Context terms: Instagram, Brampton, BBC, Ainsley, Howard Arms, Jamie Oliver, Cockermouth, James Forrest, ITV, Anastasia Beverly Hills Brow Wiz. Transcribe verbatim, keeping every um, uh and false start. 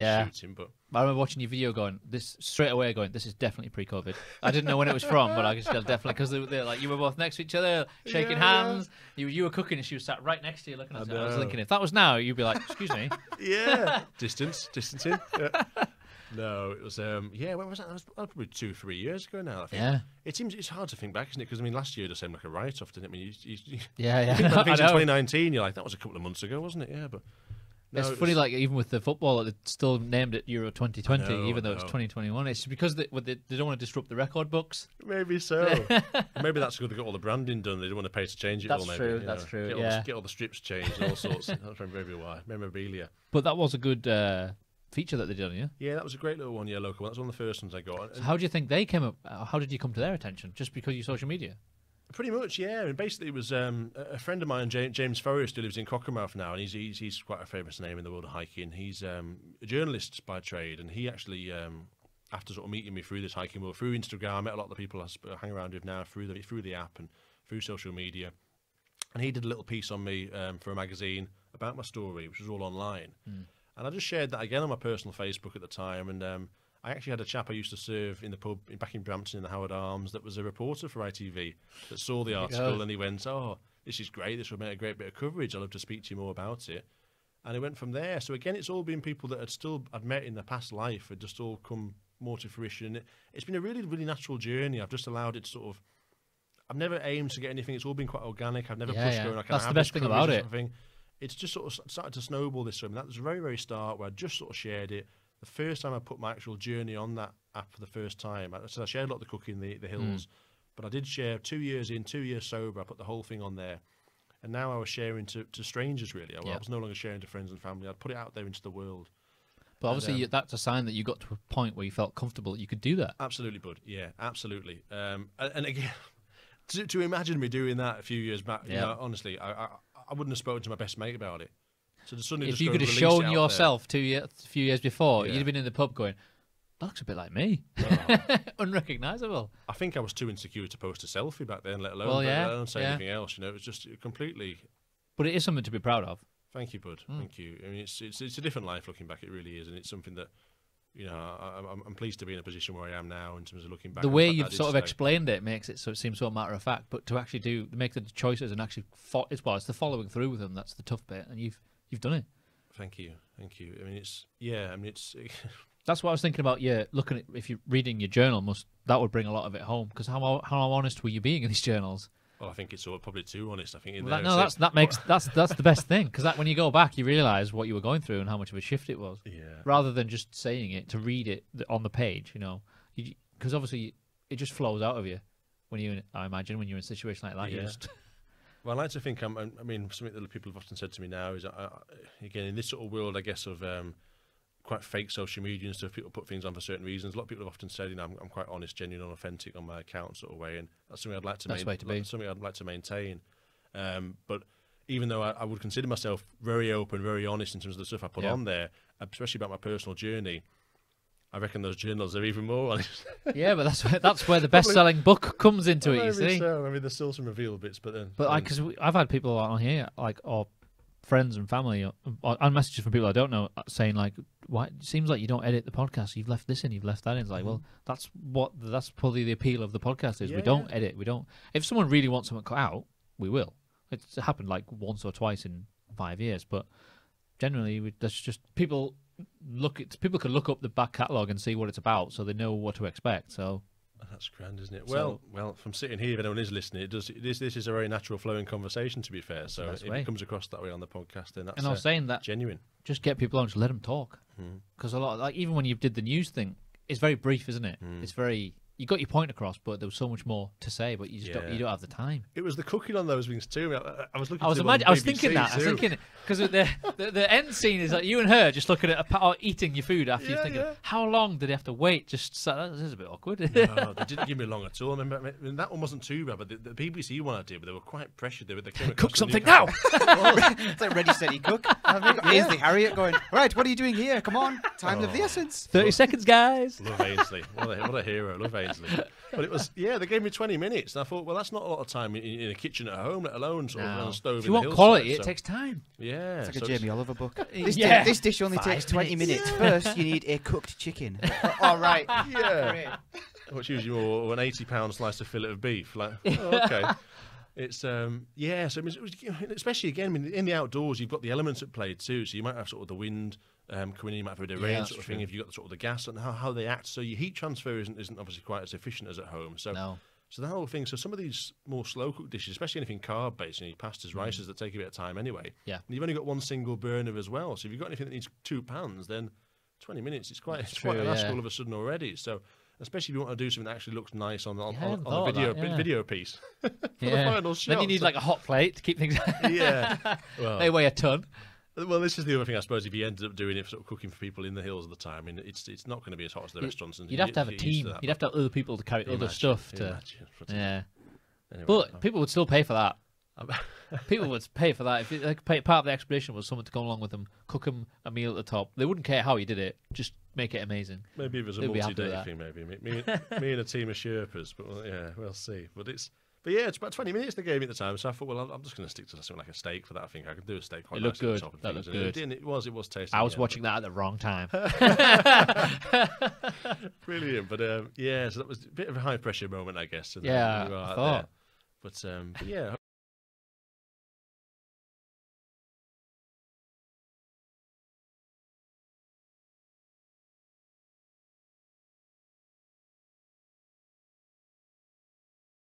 yeah. shooting. But I remember watching your video going, this straight away going, this is definitely pre-COVID. I didn't know when it was from, but I guess definitely, because they, they're like, you were both next to each other, shaking yeah, hands. Yeah. You you were cooking and she was sat right next to you looking at I it. I was thinking, if that was now, you'd be like, excuse me. Yeah. Distance, distancing. Yeah. No, it was, um, yeah, when was that? That was probably two, three years ago now, I think. Yeah. It seems, it's hard to think back, isn't it? Because, I mean, last year just seemed like a write-off, didn't it? I mean, you, you, you, yeah, yeah. I think in twenty nineteen, you're like, that was a couple of months ago, wasn't it? Yeah, but... No, it's it funny, was... like, even with the football, they still named it Euro twenty twenty, know, even though it's twenty twenty-one. It's because they, they, they don't want to disrupt the record books. Maybe so. Maybe that's good. They got all the branding done. They don't want to pay to change it that's all, maybe. True, that's know. true, that's true, yeah. The, get all the strips changed and all sorts. That's maybe why. Memorabilia. But that was a good... Uh, feature that they did on you. Yeah, that was a great little one, yeah, local one. That's one of the first ones I got. So how do you think they came up, how did you come to their attention? Just because you social media? Pretty much, yeah. And basically it was um, a friend of mine, James Forrest, who lives in Cockermouth now, and he's, he's, he's quite a famous name in the world of hiking. He's um, a journalist by trade, and he actually... Um, after sort of meeting me through this hiking world, through Instagram, I met a lot of the people I hang around with now, through the, through the app and through social media. And he did a little piece on me um, for a magazine about my story, which was all online. Mm. And I just shared that again on my personal Facebook at the time. And um, I actually had a chap I used to serve in the pub back in Brampton in the Howard Arms that was a reporter for I T V that saw the article yeah. and he went, oh, this is great. This would make a great bit of coverage. I'd love to speak to you more about it. And it went from there. So again, it's all been people that I'd still I'd met in the past life had just all come more to fruition. It, it's been a really, really natural journey. I've just allowed it to sort of, I've never aimed to get anything. It's all been quite organic. I've never yeah, pushed yeah. going like, that's the best thing about it. It's just sort of started to snowball this way. I mean, that was the very, very start where I just sort of shared it. The first time I put my actual journey on that app for the first time, I, so I shared a lot of the cooking, the, the hills, mm. but I did share two years in, two years sober, I put the whole thing on there. And now I was sharing to, to strangers, really. I, yeah. I was no longer sharing to friends and family. I'd put it out there into the world. But obviously and, um, that's a sign that you got to a point where you felt comfortable that you could do that. Absolutely, bud. Yeah, absolutely. Um, and, and again, to, to imagine me doing that a few years back, yeah. you know, honestly, I... I I wouldn't have spoken to my best mate about it. So suddenly, if just you could have shown yourself two year, a few years before, yeah. you'd have been in the pub going, that looks a bit like me. Oh. Unrecognisable. I think I was too insecure to post a selfie back then, let alone, well, yeah, let alone say yeah. anything else. You know, it was just completely... But it is something to be proud of. Thank you, bud. Mm. Thank you. I mean, it's, it's, it's a different life looking back. It really is. And it's something that, you know, I, I'm, I'm pleased to be in a position where I am now in terms of looking back. The way you've sort of explained it makes it so it seems so matter of fact, but to actually do make the choices and actually, fo it's well, it's the following through with them that's the tough bit, and you've you've done it. Thank you, thank you. I mean, it's yeah, I mean, it's. That's what I was thinking about. Yeah, looking at if you're reading your journal, must that would bring a lot of it home because how how honest were you being in these journals? Well, I think it's all probably too honest. I think in well, there, that, no, that's like, that makes that's that's the best thing because that when you go back, you realise what you were going through and how much of a shift it was. Yeah. Rather than just saying it to read it on the page, you know, because obviously it just flows out of you when you. I imagine when you're in a situation like that, yeah. you just. Well, I like to think. I'm, I mean, something that people have often said to me now is, I, again, in this sort of world, I guess of. Um, quite fake social media and stuff, people put things on for certain reasons. A lot of people have often said, you know, I'm, I'm quite honest, genuine and authentic on my account sort of way, and that's something I'd like to, main, way to be. something I'd like to maintain. Um, but even though I, I would consider myself very open, very honest in terms of the stuff I put yeah. on there, especially about my personal journey, I reckon those journals are even more honest. Yeah, but that's where, that's where the best-selling book comes into well, it, you see. So. I mean, there's still some revealed bits, but then... But because I've had people on here, like, or friends and family, or, or, and messages from people I don't know, saying, like, why it seems like you don't edit the podcast, you've left this in, you've left that in. It's like, mm-hmm. well, that's what that's probably the appeal of the podcast is. Yeah, we don't yeah. edit, we don't. If someone really wants something cut out, we will. It's happened like once or twice in five years, but generally, we, that's just people look at people can look up the back catalogue and see what it's about, so they know what to expect. So that's grand, isn't it? Well, so, well, from sitting here, if anyone is listening, it does. It is, this is a very natural, flowing conversation. To be fair, so if it comes across that way on the podcast, then that's and I was uh, saying that genuine. Just get people on, just let them talk. Because a lot of, like even when you did the news thing, it's very brief, isn't it? Mm. It's very you got your point across, but there was so much more to say, but you just yeah. don't, you don't have the time. It was the cooking on those things too. I, I was looking. I was imagine, I was thinking that. Too. I was thinking because the, the the end scene is like you and her just looking at a, or eating your food after yeah, you think yeah. of how long did they have to wait? Just so, this is a bit awkward. No, they didn't give me long at all. I mean, I mean, that one wasn't too bad, but the, the B B C one I did, but they were quite pressured. They were they came cook something now. It's like ready, steady, cook. Here's the Harriet going. Right, what are you doing here? Come on. Time's oh. of the essence. thirty seconds, guys. Love Ainsley. What a, what a hero. Love Ainsley. But it was, yeah, they gave me twenty minutes. And I thought, well, that's not a lot of time in, in a kitchen at home, let alone sort no. of on a stove. If you want quality, so. It takes time. Yeah. It's like so a Jamie Oliver book. This, yeah. di this dish only Five takes twenty minutes. minutes. First, you need a cooked chicken. All right. Yeah. What's usually or an eighty pound slice of fillet of beef. Like, oh, okay. It's um yeah, so it was, it was, especially again, I mean, in the outdoors you've got the elements at play too, so you might have sort of the wind um coming in, you might have a bit of rain, yeah, sort of true. thing. If you've got the, sort of the gas and how, how they act, so your heat transfer isn't isn't obviously quite as efficient as at home. So no. so the whole thing. So some of these more slow cooked dishes, especially anything carb based, and you know, your pastas, mm. rices that take a bit of time anyway. Yeah, and you've only got one single burner as well. So if you've got anything that needs two pans, then twenty minutes it's quite That's it's true, quite an ask yeah. all of a sudden already. So. Especially if you want to do something that actually looks nice on the, on, yeah, on, on the video that, yeah. video piece. For yeah. the final shot. Then you need like a hot plate to keep things. yeah, well, they weigh a ton. Well, this is the other thing I suppose. If you ended up doing it, sort of cooking for people in the hills at the time, I mean, it's it's not going to be as hot as the you, restaurants. You'd, you'd have to have a team. That, you'd have to have other people to carry imagine, other stuff. To, imagine, yeah, anyway, but I'm, people would still pay for that. People would pay for that. If it, like, pay, part of the expedition was someone to go along with them, cook them a meal at the top. They wouldn't care how you did it, just make it amazing. Maybe it was a multi-day thing. Maybe me, me, me and a team of Sherpas, but well, yeah, we'll see. But it's, but yeah, it's about twenty minutes they gave me at the time, so I thought, well, I'm just going to stick to something like a steak for that. I think I could do a steak. Quite it looked nice good. At the top that looked good. It, didn't, it was, it was tasty. I was yeah, watching but... that at the wrong time. Brilliant, but um, yeah, so that was a bit of a high pressure moment, I guess. So yeah, I thought. But, um, but yeah.